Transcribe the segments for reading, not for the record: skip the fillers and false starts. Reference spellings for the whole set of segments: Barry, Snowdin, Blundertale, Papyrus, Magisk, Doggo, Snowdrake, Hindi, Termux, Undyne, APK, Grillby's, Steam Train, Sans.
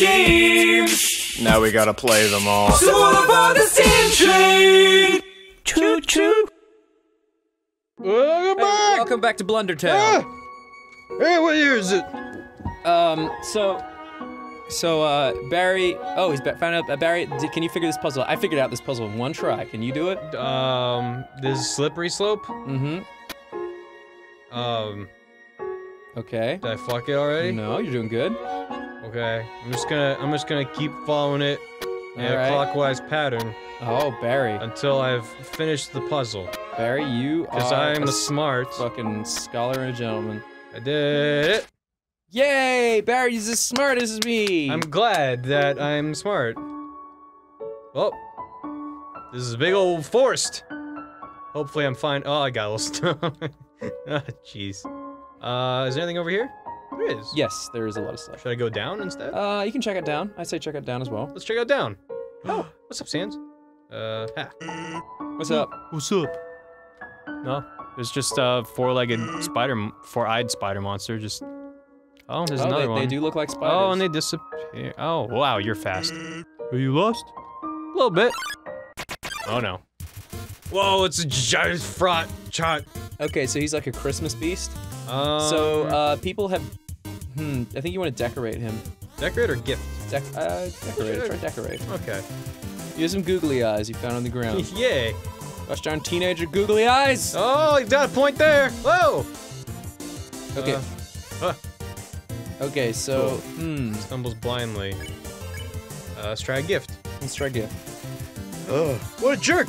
many games. Now we gotta play them all. So all about the Steam Train. Choo choo. Welcome back. Hey, welcome back to Blundertale. Hey, what year is it? Barry. Oh, he's found out. Barry, can you figure this puzzle? I figured out this puzzle in one try. Can you do it? This slippery slope. Mm-hmm. Okay. Did I fuck it already? No, you're doing good. Okay. I'm just gonna keep following it in a clockwise pattern. Oh, Barry. Until I've finished the puzzle. Barry, you are. Because I'm the smart fucking scholar and a gentleman. I did it. Yay! Barry's as smart as me! I'm glad that I'm smart. Well, this is a big old forest! Hopefully I'm fine. Oh, I got a little stone. Oh, jeez. Is there anything over here? There is. Yes, there is a lot of stuff. Should I go down instead? You can check it down. I say check it down as well. Let's check it down. Oh, what's up, Sans? What's up? What's up? No, there's just a four-eyed spider monster, just... Oh, there's another one. They do look like spiders. Oh, and they disappear. Oh, wow, you're fast. Are you lost? A little bit. Oh, no. Whoa, it's a giant frot shot. Okay, so he's like a Christmas beast. People have... I think you want to decorate him. Decorate or gift? Decorate. Sure. Try decorate. Okay. You have some googly eyes you found on the ground. Yay. Gosh darn teenager googly eyes! Oh, he's got a point there! Whoa! Okay. Okay, so stumbles blindly. Let's try a gift. Let's try a gift. Ugh. What a jerk!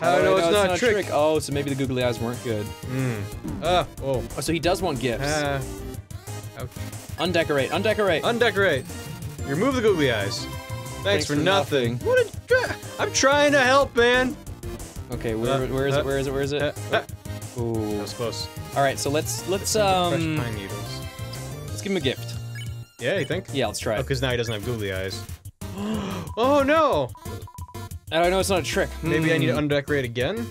How do I know it's not a trick? Oh, so maybe the googly eyes weren't good. Oh, so he does want gifts. Okay. Undecorate, undecorate! Undecorate! You remove the googly eyes. Thanks for nothing. What a jerk! I'm trying to help, man! Okay, where is it? Ooh. That was close. Alright, so let's fresh pine needles. Give him a gift. Yeah, you think? Yeah, let's try it. Oh, because now he doesn't have googly eyes. Oh, no! I don't know, it's not a trick. Maybe I need to undecorate again?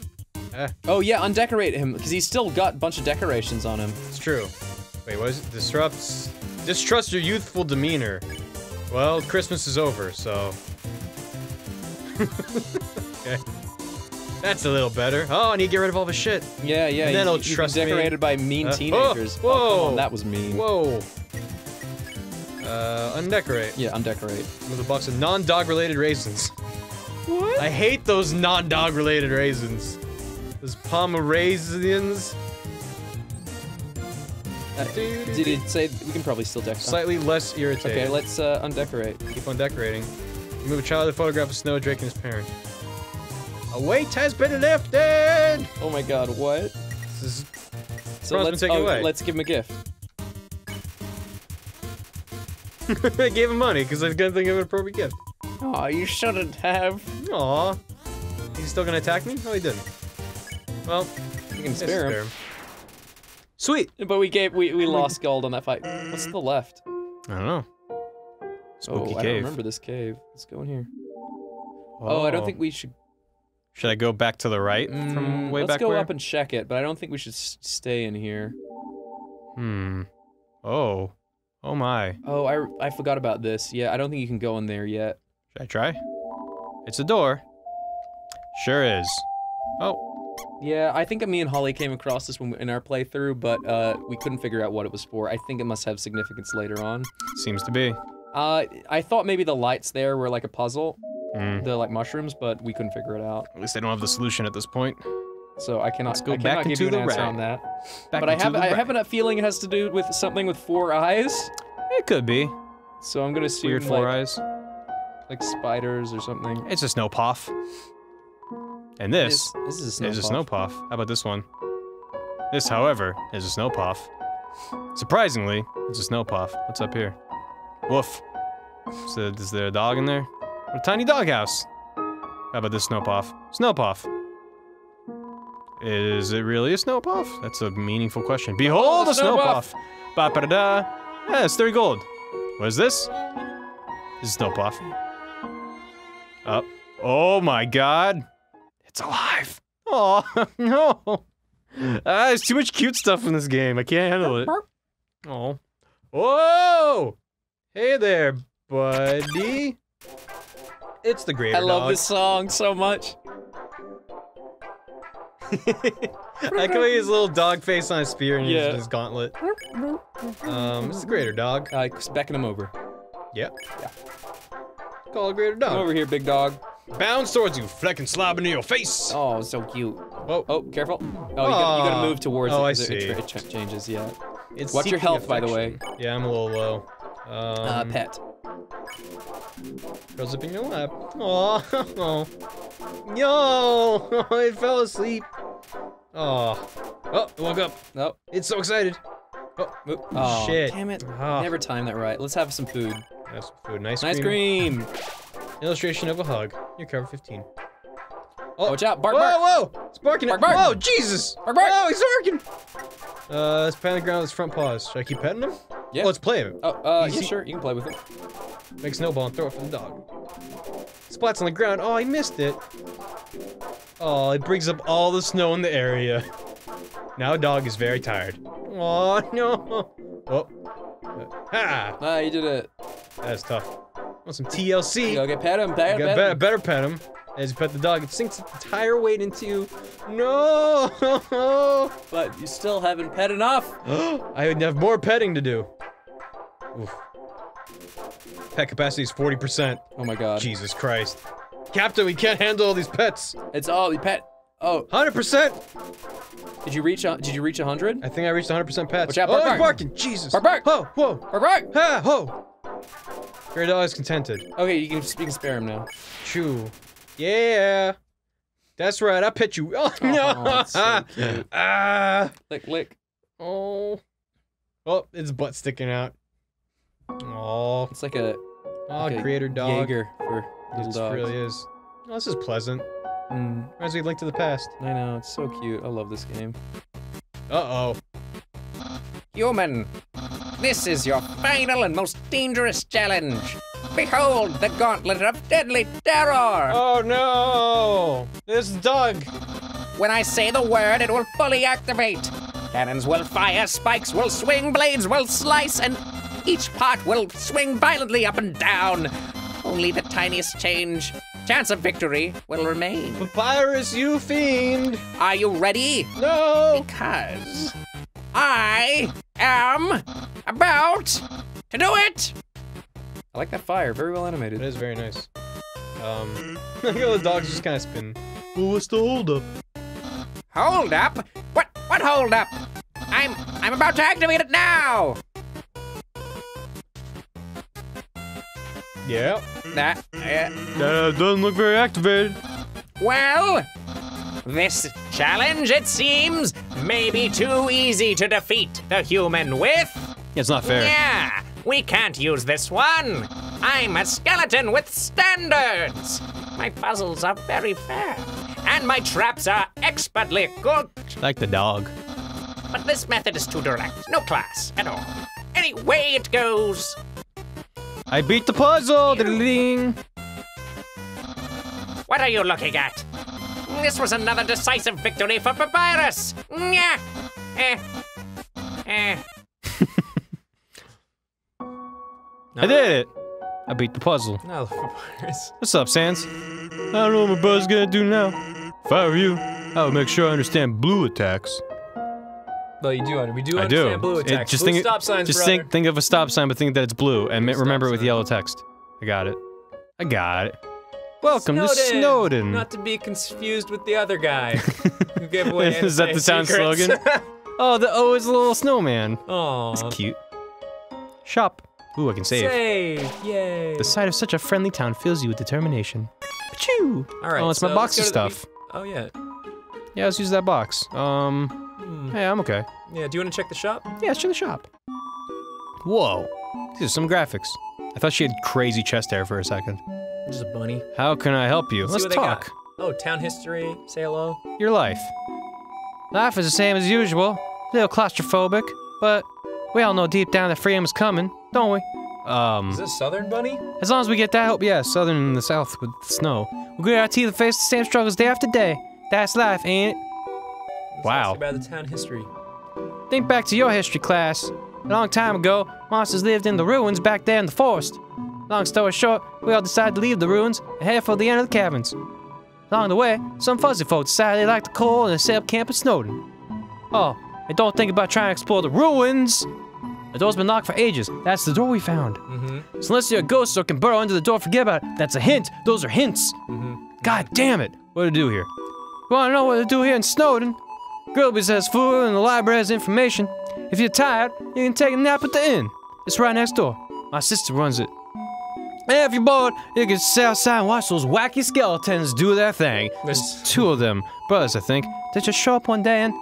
Oh, yeah, undecorate him, because he's still got a bunch of decorations on him. It's true. Wait, what is it? Distrust your youthful demeanor. Well, Christmas is over, so... Okay. That's a little better. Oh, I need to get rid of all the shit. Yeah, yeah, and then he'll trust decorated me. By mean teenagers. Whoa! Oh, come on, that was mean. Whoa! Undecorate. Yeah, undecorate. With a box of non-dog related raisins. What? I hate those non-dog related raisins. Those Pomeranians. Did it say we can probably still decorate? Slightly less irritating. Okay, let's undecorate. Keep on decorating. Remove a child to photograph of Snowdrake and his parent. A weight has been lifted! Oh my god, what? This is... So let's give him a gift. I gave him money because I was gonna think of an appropriate gift. Aw, you shouldn't have. Aw. He's still gonna attack me? No, he didn't. Well, you can spare him. Sweet! But we lost gold on that fight. What's to the left? I don't know. Spooky cave. I don't remember this cave. Let's go in here. Oh, I don't think we should... Should I go back to the right from way back there? Let's go up and check it, but I don't think we should stay in here. Oh. Oh my. Oh, I forgot about this. Yeah, I don't think you can go in there yet. Should I try? It's a door. Sure is. Oh. Yeah, I think me and Holly came across this in our playthrough, but we couldn't figure out what it was for. I think it must have significance later on. Seems to be. I thought maybe the lights there were like a puzzle. They're like mushrooms, but we couldn't figure it out. At least I don't have the solution at this point. So I cannot. Let's go back into the answer on that. But I have a feeling it has to do with something with four eyes. It could be. So I'm gonna assume weird four eyes, like spiders or something. It's a snow puff. And this is a snow puff. How about this one? This, however, is a snow puff. Surprisingly, it's a snow puff. What's up here? Woof. So is there a dog in there? A tiny doghouse. How about this snowpuff? Snowpuff. Is it really a snowpuff? That's a meaningful question. Behold, a snowpuff. Ba ba da da. Yeah, it's 3 gold. What is this? This is snowpuff. Up. Oh my god. It's alive. Oh no. There's too much cute stuff in this game. I can't handle it. Oh. Whoa. Hey there, buddy. It's the greater dog. I love this song so much. I can make his little dog face on his spear and use his gauntlet. It's the greater dog. I beckon him over. Yep. Yeah. Call a greater dog. Come over here, big dog. Bound towards you, flecking slob into your face. Oh, so cute. Whoa. Oh, careful. Oh, you gotta move towards it. Oh, I see. It changes, yeah. It's What's your health, by the way? Yeah, I'm a little low. Pet. Curls up in your lap. Oh, no! It fell asleep. Oh, it woke up. No, it's so excited. Oh, shit! Damn it! Oh. Never timed that right. Let's have some food. Have some food. Nice cream. Nice cream. Illustration of a hug. You're cover 15. Oh, watch out! Bark! Whoa! Whoa! It's barking! Bark! Bark! Oh, Jesus! Bark! Bark! Oh, he's barking! Let's pat the ground with his front paws. Should I keep petting him? Yeah. Oh, let's play him. Oh, yeah, sure. You can play with him. Make a snowball and throw it for the dog. Splats on the ground. Oh, he missed it. Oh, it brings up all the snow in the area. Now dog is very tired. Oh, no. Oh. Ha! Ah, you did it. That's tough. Want some TLC? Go get pet him. Pet him. Better pet him. As you pet the dog, it sinks its entire weight into you. No! But you still haven't pet enough. I would have more petting to do. Oof. Pet capacity is 40%. Oh my god. Jesus Christ. Captain, we can't handle all these pets. It's all the pet. Oh. 100%! Did you reach 100? I think I reached 100% pets. Watch out, bark, bark. Barking. Jesus. Bark, bark. Ho, whoa. Bark, bark. Ha, ho. Great dog is contented. Okay, you can spare him now. Chew. Yeah, that's right. I pet you. Oh no! Oh, that's so cute. Ah! Lick, lick. Oh, oh, its butt sticking out. Oh, it's like a creator dog. Jaeger for little dogs. It really is. Oh, this is pleasant. Reminds me of Link to the Past. I know, it's so cute. I love this game. Uh oh. Human, this is your final and most dangerous challenge. Behold the gauntlet of deadly terror! Oh no! This dog! When I say the word, it will fully activate. Cannons will fire, spikes will swing, blades will slice, and each part will swing violently up and down. Only the tiniest change, chance of victory, will remain. Papyrus, you fiend! Are you ready? No! Because I am about to do it! I like that fire, very well animated. It is very nice. Look at the dogs just kind of spin. Well, what's the hold up? Hold up? What hold up? I'm about to activate it now! Yeah. That doesn't look very activated. Well, this challenge, it seems, may be too easy to defeat the human with. It's not fair. Yeah. We can't use this one. I'm a skeleton with standards. My puzzles are very fair, and my traps are expertly cooked. Like the dog. But this method is too direct. No class at all. Any way it goes. I beat the puzzle. Ding. What are you looking at? This was another decisive victory for Papyrus. Yeah. I did it! I beat the puzzle. No, Papyrus. What's up, Sans? I don't know what my brother's gonna do now. If I were you, I would make sure I understand blue attacks. Well, you do. We do understand blue attacks. Just think of a stop sign, but think that it's blue, and remember it with yellow text. I got it. Welcome to Snowdin. Not to be confused with the other guy who gave away NSA Is that the town slogan? Oh, the O is a little snowman. Oh, it's cute. Shop. Ooh, I can save. Save! Yay! The sight of such a friendly town fills you with determination. Pachoo! Alright, oh, it's my box of stuff. Oh, yeah. Yeah, let's use that box. Hey, I'm okay. Yeah, do you want to check the shop? Yeah, let's check the shop. Whoa. These are some graphics. I thought she had crazy chest hair for a second. Just a bunny. How can I help you? Let's talk. Oh, town history. Say hello. Your life. Life is the same as usual. A little claustrophobic, but we all know deep down that freedom is coming. Don't we? Is this Southern Bunny? As long as we get that help, yeah, Southern in the South with the snow. We grit our teeth and face the same struggles day after day. That's life, ain't it? Wow. About the town history. Think back to your history class. A long time ago, monsters lived in the ruins back there in the forest. Long story short, we all decided to leave the ruins and head for the end of the caverns. Along the way, some fuzzy folks decided they liked the cold and set up camp at Snowdin. Oh, and don't think about trying to explore the ruins! The door's been locked for ages. That's the door we found. Mm-hmm. So unless you're a ghost or can burrow under the door, forget about it. That's a hint. Those are hints. Mm-hmm. God damn it. What to do here? You want to know what to do here in Snowdin? Grillby's has food and the library has information. If you're tired, you can take a nap at the inn. It's right next door. My sister runs it. And if you're bored, you can sit outside and watch those wacky skeletons do their thing. There's two of them. Brothers, I think. They just show up one day and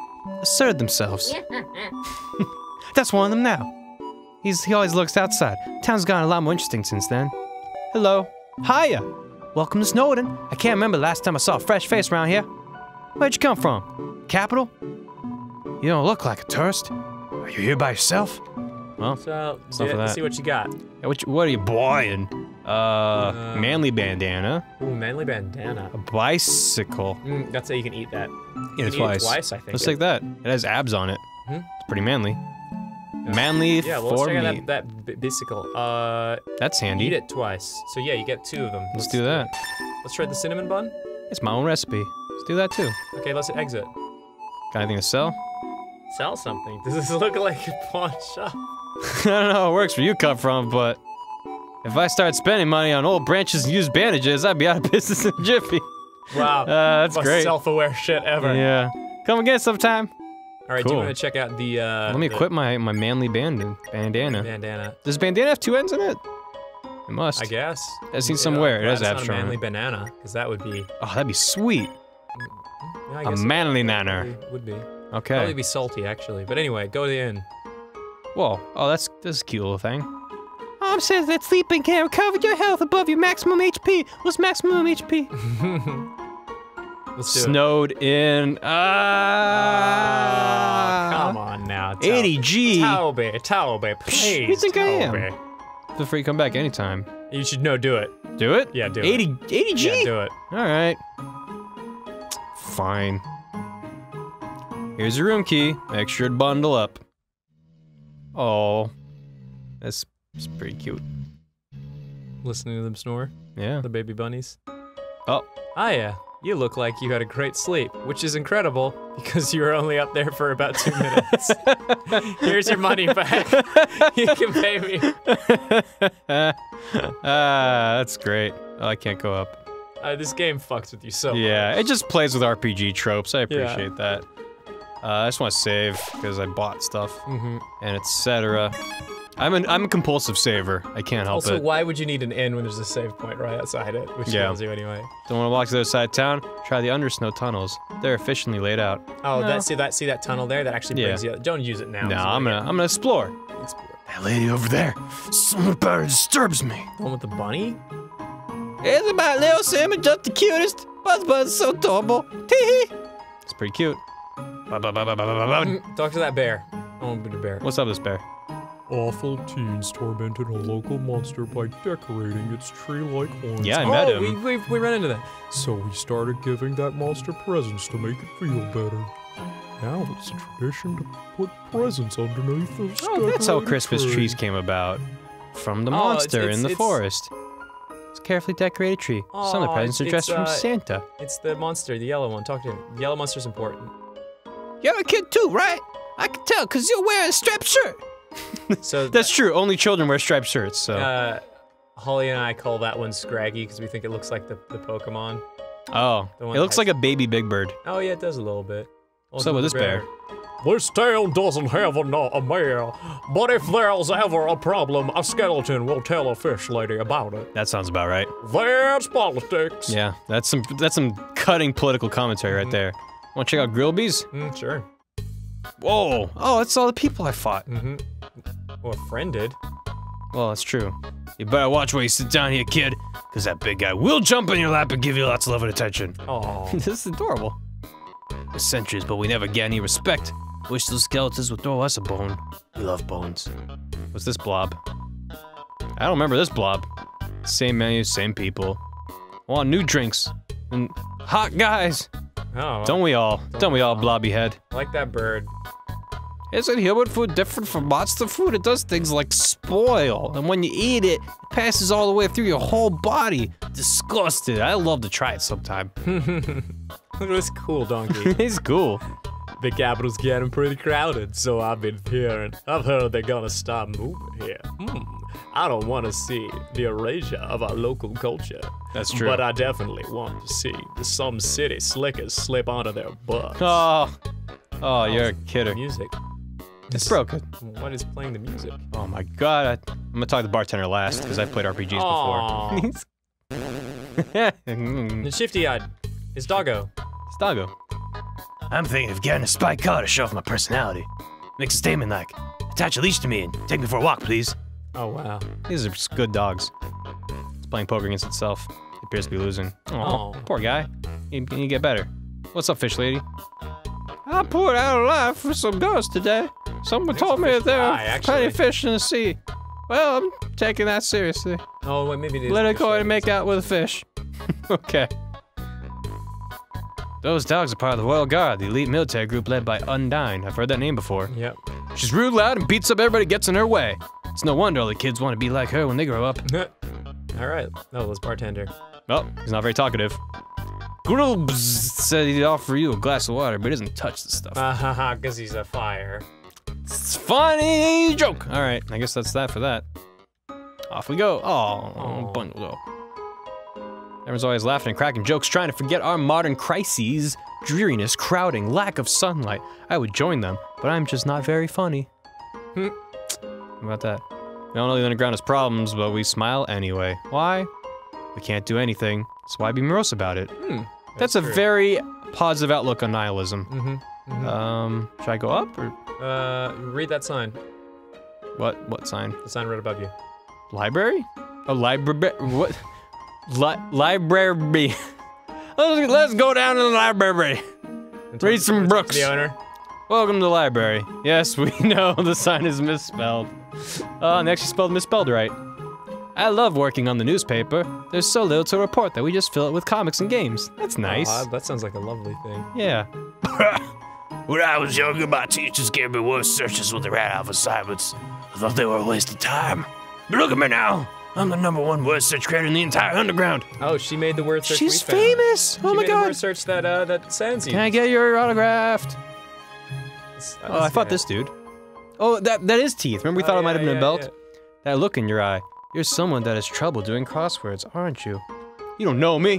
assert themselves. That's one of them now. He always looks outside. Town's gotten a lot more interesting since then. Hello. Hiya. Welcome to Snowdin. I can't remember the last time I saw a fresh face around here. Where'd you come from? Capital? You don't look like a tourist. Are you here by yourself? Well, so, let's see what you got. Yeah, what are you buying? Manly bandana. Ooh, manly bandana. A bicycle. That's how you can eat that. Eat it twice. I think. Let's take that. It has abs on it. Hmm? It's pretty manly. Manly for me. Yeah, well, check out that bicycle. That's handy. Eat it twice. So yeah, you get two of them. Let's do that. Let's try the cinnamon bun. It's my own recipe. Let's do that too. Okay, let's exit. Got anything to sell? Sell something? Does this look like a pawn shop? I don't know how it works where you come from, but if I start spending money on old branches and used bandages, I'd be out of business in a jiffy. Wow. That's great. Most self-aware shit ever. Yeah. Come again sometime. All right, cool. Do you want to check out the? Let me equip my manly bandana. Bandana. Does bandana have two ends in it? It must. I guess. I've seen somewhere. It has abstract. Not a manly banana, because that would be. Oh, that'd be sweet. Yeah, I guess a manly nanner. Would be. Okay. Probably be salty actually, but anyway, go to the inn. Whoa! Oh, that's a cute little thing. Arm says that sleeping can recover your health above your maximum HP. What's maximum HP? Snowdin. Come on now. Taube, please. You think Taube. I am? Feel free to come back anytime. You should do it. Do it? Yeah, do it. 80 G? Yeah, do it. Alright. Fine. Here's your room key. Make sure to bundle up. Oh. That's pretty cute. Listening to them snore? Yeah. The baby bunnies. Oh. Hiya. You look like you had a great sleep, which is incredible because you were only up there for about 2 minutes. Here's your money back. You can pay me. That's great. Oh, I can't go up. This game fucks with you so much. Yeah, it just plays with RPG tropes. I appreciate that. I just want to save because I bought stuff and etc. I'm a compulsive saver. I can't help it. Also, why would you need an inn when there's a save point right outside it? Which tells you anyway. Don't want to walk to the other side of town? Try the undersnow tunnels. They're efficiently laid out. Oh, see that tunnel there? That actually brings you. Don't use it now. No, I'm gonna explore. That lady over there. Something about her disturbs me. The one with the bunny? Isn't my little Sam just the cutest? Buzz so adorable. Tee hee. It's pretty cute. Talk to that bear. I want to be the bear. What's up, this bear? Awful teens tormented a local monster by decorating its tree-like horns. Yeah, I met him. We ran into that. So we started giving that monster presents to make it feel better. Now it's a tradition to put presents underneath the decorated that's how Christmas trees came about. From the monster in the forest. It's a carefully decorated tree. Some of the presents are dressed from Santa. It's the monster, the yellow one. Talk to him. The yellow monster's important. You're a kid too, right? I can tell, because you're wearing a striped shirt. So that's true. Only children wear striped shirts. So Holly and I call that one Scraggy because we think it looks like the Pokemon. Oh, it looks like a baby Big Bird. Oh yeah, it does a little bit. Also so with this bear. This town doesn't have a mayor, but if there's ever a problem, a skeleton will tell a fish lady about it. That sounds about right. That's politics. Yeah, that's some cutting political commentary right there. Want to check out Grillby's? Sure. Whoa! Oh, that's all the people I fought. Well, a friend did. Well, that's true. You better watch where you sit down here, kid, because that big guy will jump in your lap and give you lots of love and attention. Oh, this is adorable. For centuries, but we never get any respect. Wish those skeletons would throw us a bone. We love bones. What's this blob? I don't remember this blob. Same menu, same people. Want new drinks and hot guys. Oh, don't we all? Don't we all, blobby head? I like that bird. Isn't human food different from monster food? It does things like spoil, and when you eat it, it passes all the way through your whole body. Disgusting. I love to try it sometime. Look at this cool donkey. He's cool. The capital's getting pretty crowded, so I've been hearing. I've heard they're gonna stop moving here. I don't want to see the erasure of our local culture. That's true. But I definitely want to see some city slickers slip onto their butts. Oh, you're a kidder. Music. It's broken. What is playing the music? Oh my god. I'm gonna talk to the bartender last, because I've played RPGs before. Shifty-eyed. It's Doggo. It's Doggo. I'm thinking of getting a spike collar to show off my personality. Make a statement like, attach a leash to me and take me for a walk, please. Oh, wow. These are just good dogs. It's playing poker against itself. It appears to be losing. Oh, poor guy. You get better. What's up, fish lady? I poured out alive for some ghosts today. Someone told me that there are plenty of fish in the sea. Well, I'm taking that seriously. Oh, wait, maybe it is. Let it go and make out with a fish. Okay. Those dogs are part of the Royal Guard, the elite military group led by Undyne. I've heard that name before. Yep. She's rude, loud, and beats up everybody gets in her way. It's no wonder all the kids want to be like her when they grow up. All right. Oh, this bartender. Oh, he's not very talkative. Grillby's said he'd offer you a glass of water, but he doesn't touch the stuff. Ha, because he's a fire. It's funny joke. All right, I guess that's that for that. Off we go. Oh. Bundled up. Everyone's always laughing and cracking jokes, trying to forget our modern crises, dreariness, crowding, lack of sunlight. I would join them, but I'm just not very funny. How about that? Not only the underground has problems, but we smile anyway. Why? We can't do anything, so why be morose about it? That's a very positive outlook on nihilism. Should I go up, or? Read that sign. What sign? The sign right above you. Library? A library? What? Library. Let's go down to the library. Read some Brooks. The owner. Welcome to the library. Yes, we know the sign is misspelled. And they actually spelled misspelled right. I love working on the newspaper. There's so little to report that we just fill it with comics and games. That's nice. That sounds like a lovely thing. Yeah. When I was younger, my teachers gave me worse searches when they ran out of assignments. I thought they were a waste of time. But look at me now. I'm the #1 word search creator in the entire underground. Oh, she made the word search. She's famous. Oh my god. She made the word search that Sans used. Can I get your autographed? Oh, I fought this dude. Oh, that is teeth. Remember we thought it might have been a belt? Yeah. That look in your eye. You're someone that has trouble doing crosswords, aren't you? You don't know me.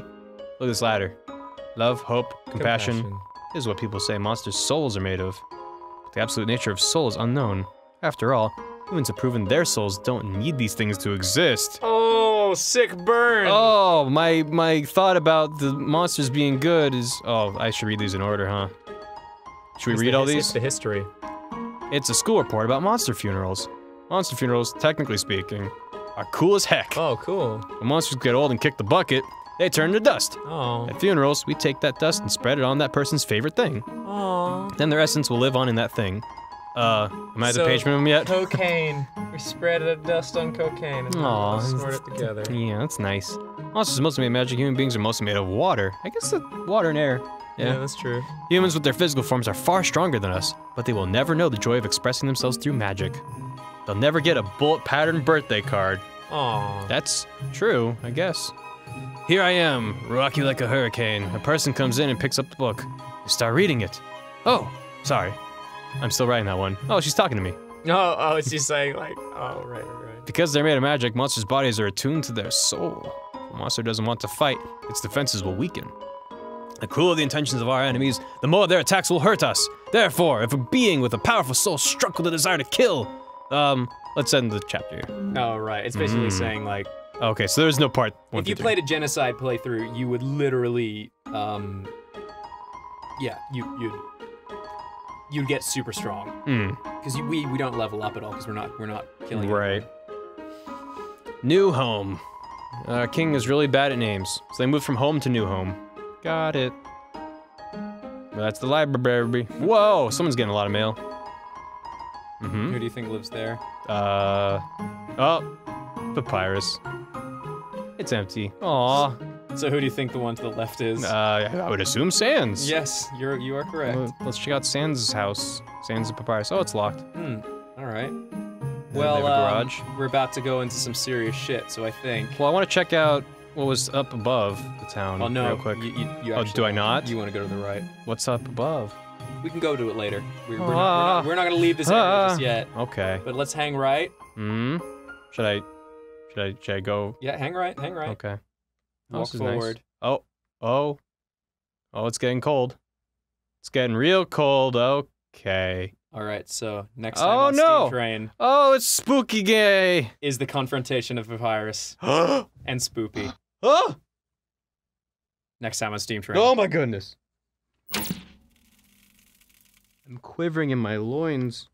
Look at this ladder. Love, hope, compassion. This is what people say monsters' souls are made of. But the absolute nature of soul is unknown. After all, humans have proven their souls don't need these things to exist. Oh, sick burn! Oh, my thought about the monsters being good is... Oh, I should read these in order, huh? Should we read all these? It's the history. It's a school report about monster funerals. Monster funerals, technically speaking, are cool as heck. Oh, cool. When monsters get old and kick the bucket, they turn to dust. Oh. At funerals, we take that dust and spread it on that person's favorite thing. Oh. Then their essence will live on in that thing. Am I at the page room yet? Cocaine. We spread the dust on cocaine and snort it together. Yeah, that's nice. Monsters mostly made of magic. Human beings are mostly made of water. I guess the water and air. Yeah, that's true. Humans with their physical forms are far stronger than us, but they will never know the joy of expressing themselves through magic. They'll never get a bullet pattern birthday card. Aww. That's true, I guess. Here I am, rocky like a hurricane. A person comes in and picks up the book. You start reading it. Oh, sorry. I'm still writing that one. Oh, she's talking to me. Oh, she's saying like, oh, right. Because they're made of magic, monsters' bodies are attuned to their soul. If a monster doesn't want to fight, its defenses will weaken. The crueler the intentions of our enemies, the more their attacks will hurt us. Therefore, if a being with a powerful soul struck with a desire to kill, let's end the chapter here. Oh, right. It's basically saying like... Okay, so there's no part one. If you played a genocide playthrough, you would literally, yeah, you'd get super strong because we don't level up at all because we're not killing anyone. New home. Our king is really bad at names, so they moved from home to new home. Got it. That's the library. Whoa, someone's getting a lot of mail. Who do you think lives there? Oh, Papyrus. It's empty. Aw. So who do you think the one to the left is? I would assume Sans. Yes, you are correct. Let's check out Sans' house. Sans and Papyrus. Oh, it's locked. Hmm. All right. Well, garage. We're about to go into some serious shit, so I think. Well, I want to check out what was up above the town. Oh no! Real quick. You actually, oh, do I not? You want to go to the right? What's up above? We can go to it later. We're not gonna leave this area just yet. Okay. But let's hang right. Hmm. Should I go? Yeah, hang right. Hang right. Okay. Walk forward. Nice. Oh, it's getting cold. It's getting real cold. Okay. All right, so next time on Steam Train. Oh, it's spooky gay. Is the confrontation of Papyrus and Spoopy. Oh! Next time on Steam Train. Oh my goodness. I'm quivering in my loins.